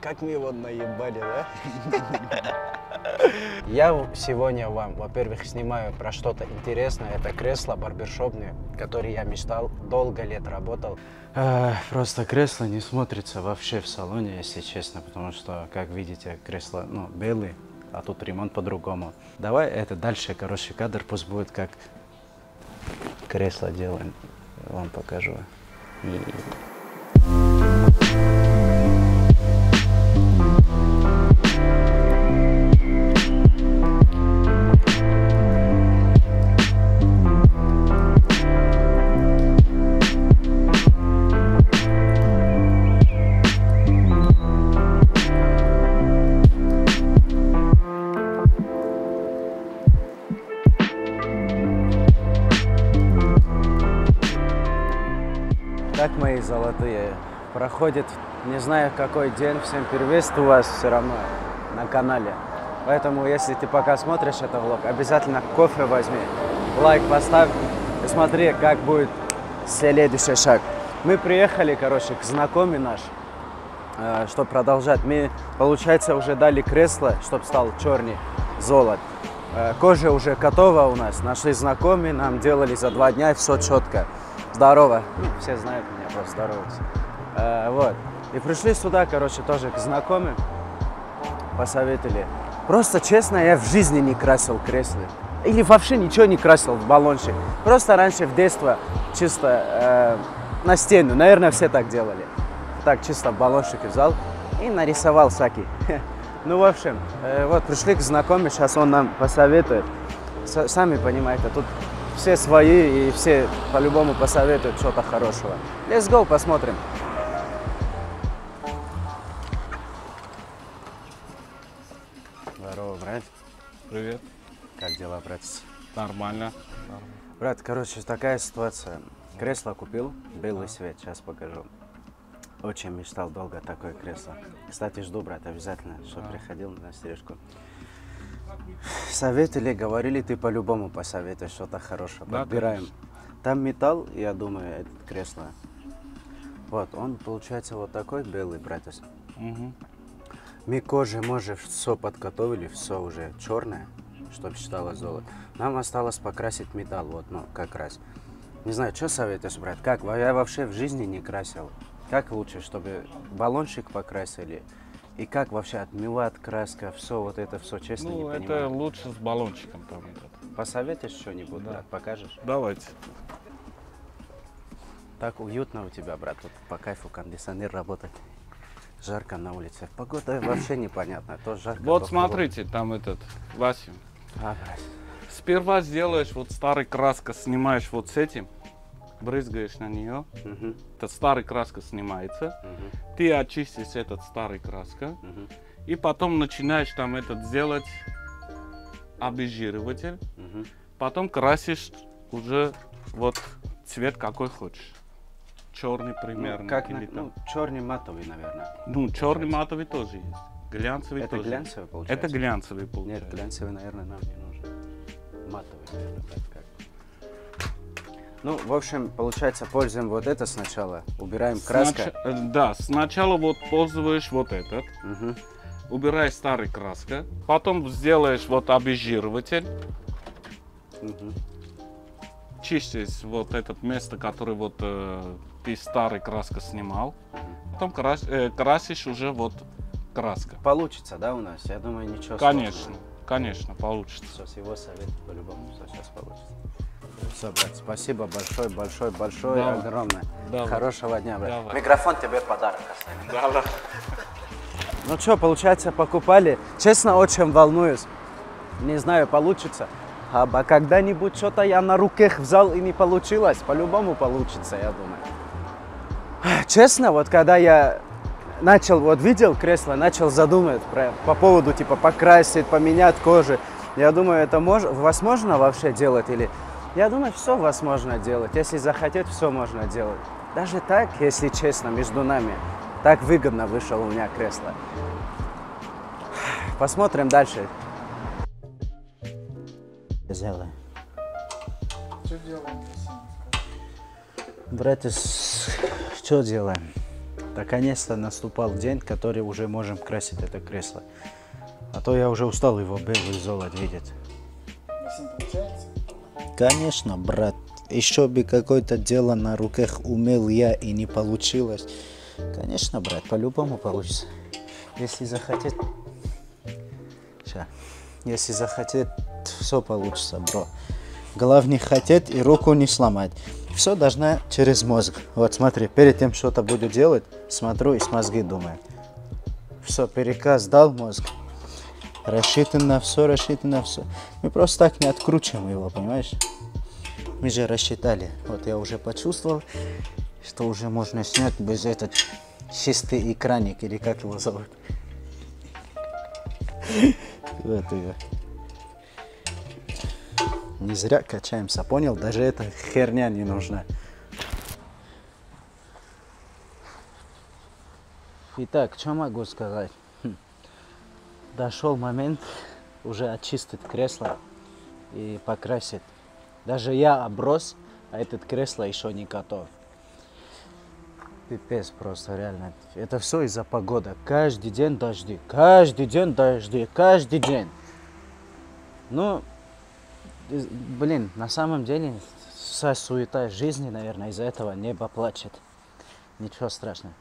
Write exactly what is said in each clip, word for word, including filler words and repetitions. Как мы его наебали, да? Я сегодня вам, во-первых, снимаю про что-то интересное. Это кресло барбершопное, которое я мечтал, долго лет работал. А, просто кресло не смотрится вообще в салоне, если честно, потому что, как видите, кресло, ну, белый, а тут ремонт по-другому. Давай это дальше, короче, кадр пусть будет как кресло делаем. Я вам покажу. И... Так, мои золотые, проходит не знаю какой день, всем приветствую вас все равно на канале. Поэтому, если ты пока смотришь этот влог, обязательно кофе возьми, лайк поставь и смотри, как будет следующий шаг. Мы приехали, короче, к знакомый наш, э, чтобы продолжать. Мы, получается, уже дали кресло, чтобы стал черный золот. Э, кожа уже готова у нас, наши знакомые нам делали за два дня, все четко. Здорово. Все знают меня, просто здороваются. А, вот. И пришли сюда, короче, тоже к знакомым. Посоветовали. Просто, честно, я в жизни не красил кресло. Или вообще ничего не красил в баллончик. Просто раньше в детстве чисто э, на стену. Наверное, все так делали. Так, чисто в баллончик взял и нарисовал всякий. Ну, в общем, э, вот пришли к знакомым. Сейчас он нам посоветует. С сами понимаете, тут... Все свои, и все по-любому посоветуют что-то хорошего. Let's go, посмотрим. Здорово, брат. Привет. Как дела, братец? Нормально. Брат, короче, такая ситуация. Кресло купил, белый свет, сейчас покажу. Очень мечтал долго такое кресло. Кстати, жду, брат, обязательно, чтобы приходил на стрижку. Советовали, говорили, ты по-любому посоветуешь что-то хорошее. Да, подбираем. Конечно. Там металл, я думаю, это кресло. Вот, он получается вот такой белый, братец. Угу. Мы кожи, может, все подготовили, все уже черное, чтобы считалось золото. Нам осталось покрасить металл, вот, ну, как раз. Не знаю, что советуешь, брат? Как? Я вообще в жизни не красил. Как лучше, чтобы баллончик покрасили? И как вообще отмывать краска, все вот это, все честно, ну, не понимаю. Ну, это лучше с баллончиком там. Посоветуешь что-нибудь, да. Брат, покажешь? Давайте. Так уютно у тебя, брат, вот по кайфу кондиционер работает. Жарко на улице. Погода вообще непонятная, то жарко. Вот смотрите, холодно. Там этот, Васим. А, брат. Сперва сделаешь вот старый краска, снимаешь вот с этим. Брызгаешь на нее, uh-huh. Этот старый краска снимается, uh-huh. Ты очистишь этот старый краска, uh-huh. И потом начинаешь там этот сделать обезжириватель, uh-huh. Потом красишь уже вот цвет какой хочешь, черный примерно. Ну, как или на... там... ну, черный матовый, наверное. Ну, черный матовый тоже есть, глянцевый это тоже. Глянцевый получается? Это глянцевый получается. Нет, глянцевый, наверное, нам не нужен. Матовый, наверное, как. Ну, в общем, получается, пользуем вот это сначала, убираем краска. Снач... Да, сначала вот пользуешь вот этот, угу. Убираешь старый краска, потом сделаешь вот обезжириватель, угу. Чистишь вот это место, которое вот э, ты старый краска снимал, угу. Потом крас... э, красишь уже вот краска. Получится, да, у нас? Я думаю, ничего конечно, сложного. Конечно, получится. Все, с его совета по-любому все сейчас получится. Все, брат, спасибо большое, большое, большое, да. Огромное. Да, хорошего дня, брат. Давай. Микрофон тебе подарок оставим. Да. Ну что, получается, покупали. Честно, очень волнуюсь. Не знаю, получится. А когда-нибудь что-то я на руках взял и не получилось. По-любому получится, я думаю. Честно, вот когда я начал, вот видел кресло, начал задумывать про, по поводу, типа, покрасить, поменять кожу. Я думаю, это мож, возможно вообще делать или... Я думаю, все возможно делать. Если захотеть, все можно делать. Даже так, если честно, между нами. Так выгодно вышло у меня кресло. Посмотрим дальше. Сделай. Что делаем? Братец, что делаем? Наконец-то наступал день, который уже можем красить это кресло. А то я уже устал его белый золот видеть. Конечно, брат. Еще бы какое-то дело на руках умел я и не получилось. Конечно, брат, по-любому получится. Если захотеть... Сейчас. Если захотеть, все получится, бро. Главное хотеть и руку не сломать. Все должна через мозг. Вот смотри, перед тем что-то буду делать, смотрю и с мозги думаю. Все, переказ дал мозг. Рассчитано все, рассчитано все. Мы просто так не откручиваем его, понимаешь? Мы же рассчитали. Вот я уже почувствовал, что уже можно снять без этот чистый экраник, или как его зовут. Вот его. Не зря качаемся, понял? Даже эта херня не нужна. Итак, что могу сказать? Хм. Дошел момент уже очистить кресло и покрасить. Даже я оброс, а этот кресло еще не готов. Пипец просто, реально. Это все из-за погоды. Каждый день дожди, каждый день дожди, каждый день. Ну... Блин, на самом деле вся суета жизни, наверное, из-за этого небо плачет. Ничего страшного.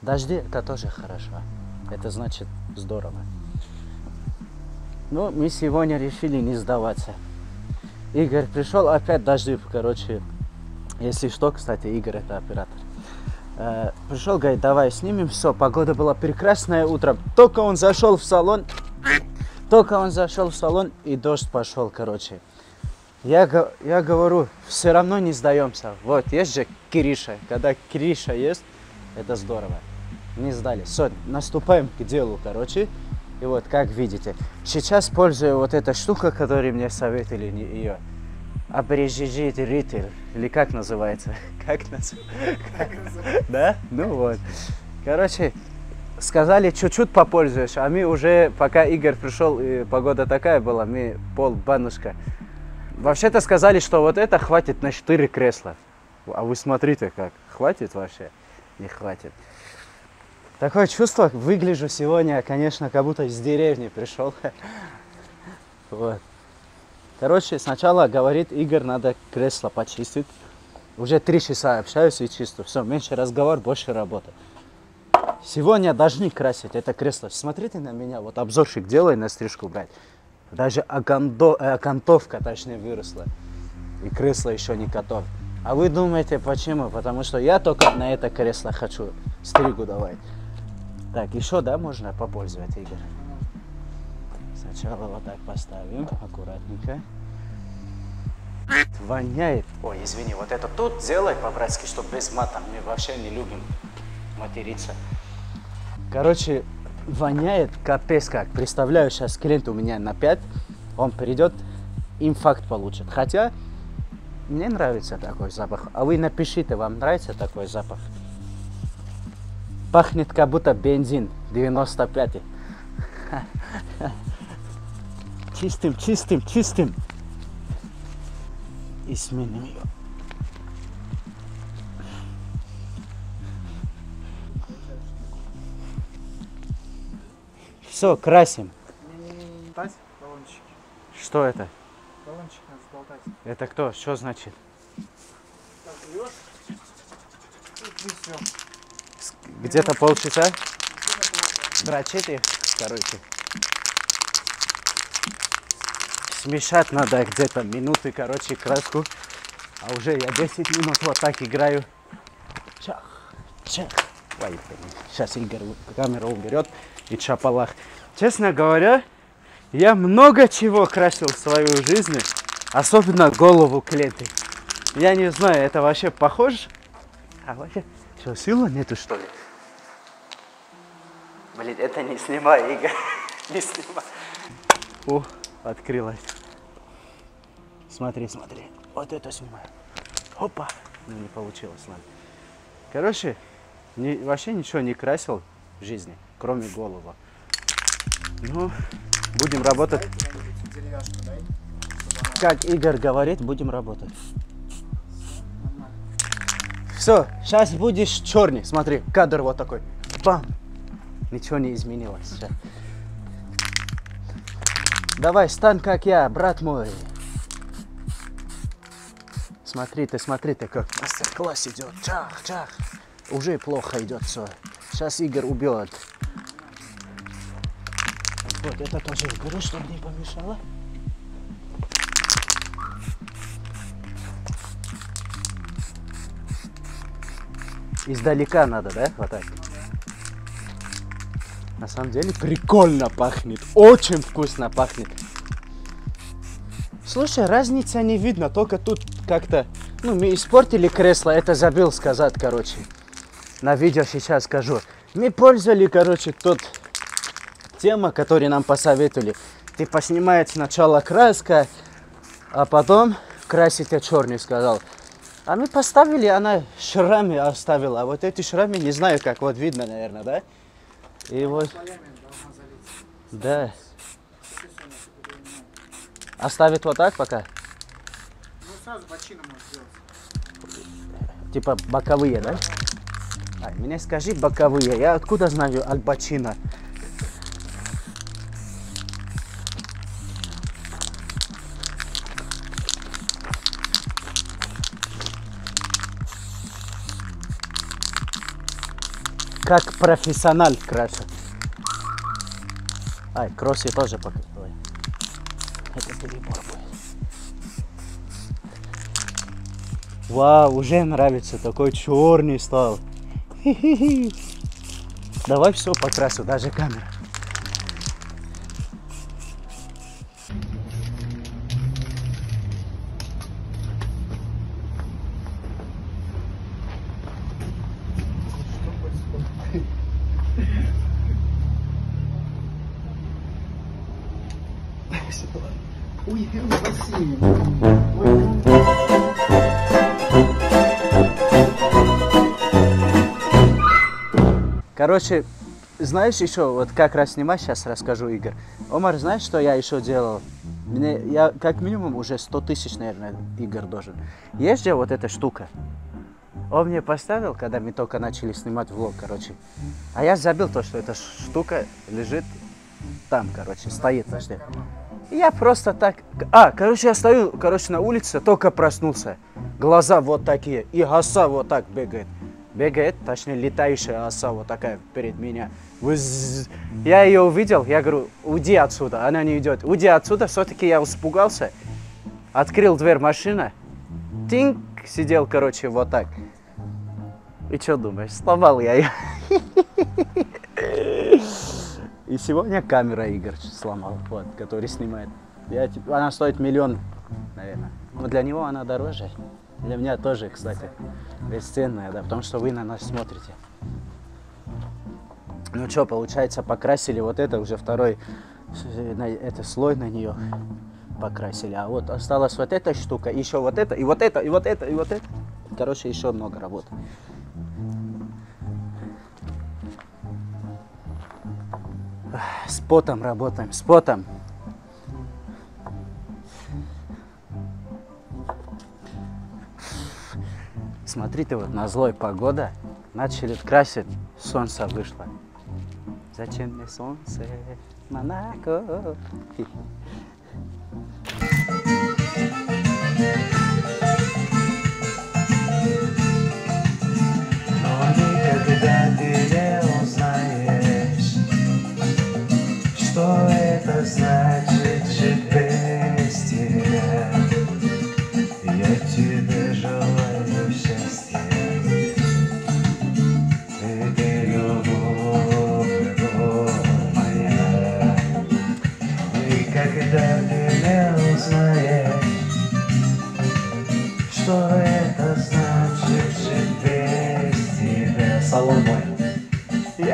Дожди – это тоже хорошо. Это значит здорово. Ну, мы сегодня решили не сдаваться. Игорь пришел, опять дожди, короче. Если что, кстати, Игорь – это оператор. Э, пришел, говорит, давай снимем. Все, погода была прекрасная утром. Только он зашел в салон... Только он зашел в салон, и дождь пошел, короче. Я, я говорю, все равно не сдаемся. Вот, есть же Кириша. Когда Кириша есть, это здорово. Не сдались. Все, наступаем к делу, короче. И вот, как видите, сейчас пользую вот эта штука, которую мне советовали ее. Обрежижит ритер. Или как называется? Как называется? Да? Ну вот. Короче... Сказали, чуть-чуть попользуешь, а мы уже, пока Игорь пришел, и погода такая была, мы полбанушка. Вообще-то сказали, что вот это хватит на четыре кресла. А вы смотрите как, хватит вообще? Не хватит. Такое чувство, выгляжу сегодня, конечно, как будто из деревни пришел. Вот. Короче, сначала, говорит Игорь, надо кресло почистить. Уже три часа общаюсь и чисто. Все, меньше разговор, больше работы. Сегодня должны красить это кресло. Смотрите на меня, вот обзорщик делай на стрижку, брать. Даже окантов, окантовка, точнее, выросла. И кресло еще не готов. А вы думаете, почему? Потому что я только на это кресло хочу стригу давать. Так, еще, да, можно попользовать, Игорь? Сначала вот так поставим, аккуратненько. Воняет. Ой, извини, вот это тут делай по-братски, чтобы без мата. Мы вообще не любим материться. Короче, воняет капец как. Представляю, сейчас клиент у меня на пять, он придет, инфаркт получит. Хотя, мне нравится такой запах. А вы напишите, вам нравится такой запах? Пахнет как будто бензин девяносто пять. Чистым, чистым, чистым. И сменим ее. Все, красим. Баллончики. Что это? Баллончик надо сболтать. Это кто? Что значит? Так, где-то полчаса? Дрочить их, короче. Смешать надо где-то минуты, короче, краску. А уже я десять минут вот так играю. Чах, чах. Ой, сейчас Игорь камеру уберет. И шапалах. Честно говоря, я много чего красил в свою жизнь, особенно голову клеты. Я не знаю, это вообще похоже? А вообще, что, силы нету, что ли? Блин, это не снимай, Игорь. Не снимай. О, открылась. Смотри, смотри. Вот это снимаю. Опа. Ну, не получилось, ладно. Короче, не, вообще ничего не красил в жизни, кроме головы. Ну, будем работать. Как Игорь говорит, будем работать. Все, сейчас будешь черный. Смотри, кадр вот такой. Бам! Ничего не изменилось. Сейчас. Давай, стань как я, брат мой. Смотри ты, смотри ты, как мастер-класс идет. Чах, чах. Уже плохо идет все. Сейчас Игорь убьет. Вот это тоже уберу, чтобы не помешало. Издалека надо, да? Вот так. На самом деле прикольно пахнет. Очень вкусно пахнет. Слушай, разница не видно. Только тут как-то... Ну, мы испортили кресло. Это забыл сказать, короче. На видео сейчас скажу. Мы пользовали, короче, тот тема, которую нам посоветовали. Ты поснимаешь сначала краска, а потом красить черный, сказал. А мы поставили, она шрамы оставила. А вот эти шрамы, не знаю, как вот видно, наверное, да? И вот... Да. Оставит вот так пока? Ну, сразу бочину можно сделать. Типа боковые, да? А, мне скажи боковые. Я откуда знаю альбачина? Как профессионал красит. Ай, кроссы тоже пока. Давай. Это перебор будет. Вау, уже нравится. Такой черный стал. Хи-хи-хи. Давай все покрасу, даже камера. Уйдем в бассейн. Короче, знаешь еще, вот как раз снимать, сейчас расскажу, Игорь. Омар, знаешь, что я еще делал? Мне, я как минимум уже сто тысяч, наверное, Игорь должен. Есть же вот эта штука. Он мне поставил, когда мы только начали снимать влог, короче. А я забыл то, что эта штука лежит там, короче, стоит вообще. Я просто так... А, короче, я стою, короче, на улице, только проснулся. Глаза вот такие, и оса вот так бегает. Бегает, точнее, летающая оса вот такая перед меня. Я ее увидел, я говорю, уйди отсюда. Она не идет. Уйди отсюда, все-таки я испугался. Открыл дверь машины. Тинг, сидел, короче, вот так. И что думаешь, сломал я ее. И сегодня камера Игорь сломал, вот, который снимает. Я, типа, она стоит миллион, наверное. Но для него она дороже. Для меня тоже, кстати, бесценная, да, потому что вы на нас смотрите. Ну что, получается, покрасили вот это, уже второй это, слой на нее покрасили. А вот осталась вот эта штука, еще вот это, и вот это, и вот это, и вот это. Короче, еще много работы. С потом работаем, с потом. Смотрите, вот на злой погода. Начали красить, солнце вышло. Зачем мне солнце, Монако? Я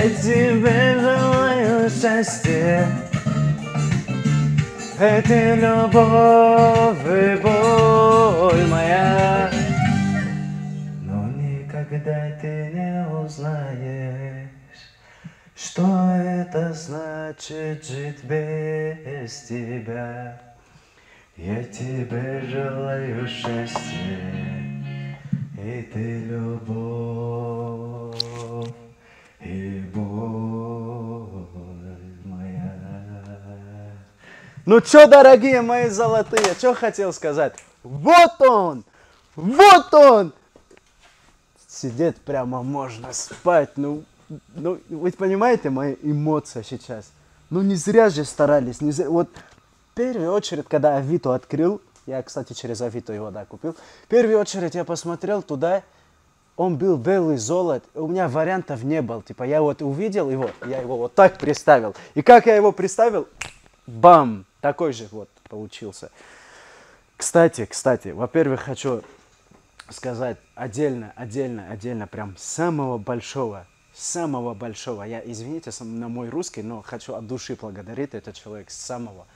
тебе желаю счастья, это любовь и боль моя, но никогда ты не узнаешь, что это значит жить без тебя. Я тебе желаю счастья. и ты любовь, и боль моя. Ну чё, дорогие мои золотые, чё хотел сказать? Вот он! Вот он! Сидеть прямо можно, спать, ну, ну, вы понимаете мои эмоции сейчас? Ну не зря же старались, не зря. Вот в первую очередь, когда Авито открыл, я, кстати, через Авито его, да, купил, в первую очередь я посмотрел туда, он был белый, золот, у меня вариантов не было, типа я вот увидел его, я его вот так представил, и как я его представил, бам, такой же вот получился. Кстати, кстати, во-первых, хочу сказать отдельно, отдельно, отдельно, прям самого большого, самого большого, я, извините на мой русский, но хочу от души благодарить этого человека, самого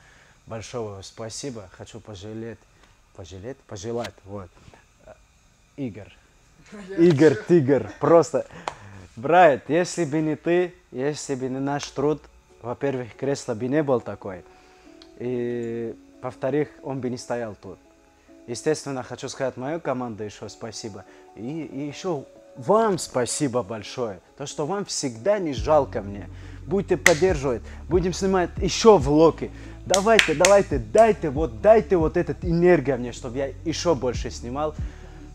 большого спасибо, хочу пожалеть, пожалеть, пожелать, вот, Игорь, Игорь, Тигр, просто, брат, если бы не ты, если бы не наш труд, во-первых, кресло бы не было такое, и, во-вторых, он бы не стоял тут. Естественно, хочу сказать мою команду еще спасибо. И, и еще вам спасибо большое. То, что вам всегда не жалко мне. Будете поддерживать. Будем снимать еще влоги. Давайте, давайте, дайте вот, дайте вот этот энергия мне, чтобы я еще больше снимал.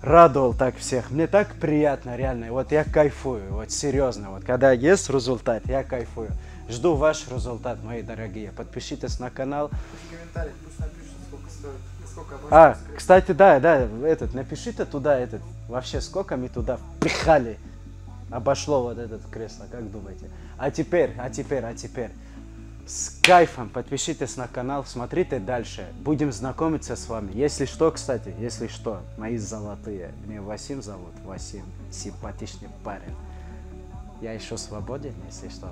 Радовал так всех. Мне так приятно, реально. Вот я кайфую, вот серьезно. Вот когда есть результат, я кайфую. Жду ваш результат, мои дорогие. Подпишитесь на канал. В комментариях пусть напишут, сколько стоит. А, кстати, да, да, этот, напиши-то туда, этот, вообще сколько мы туда впихали, обошло вот этот кресло, как думаете? А теперь, а теперь, а теперь, с кайфом подпишитесь на канал, смотрите дальше, будем знакомиться с вами. Если что, кстати, если что, мои золотые, меня Васим зовут, Васим, симпатичный парень. Я еще свободен, если что.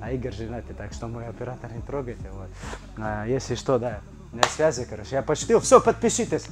А Игорь женатый, так что мой оператор не трогайте его. А, если что, да. На связи, короче, я почтил. Все, подпишитесь.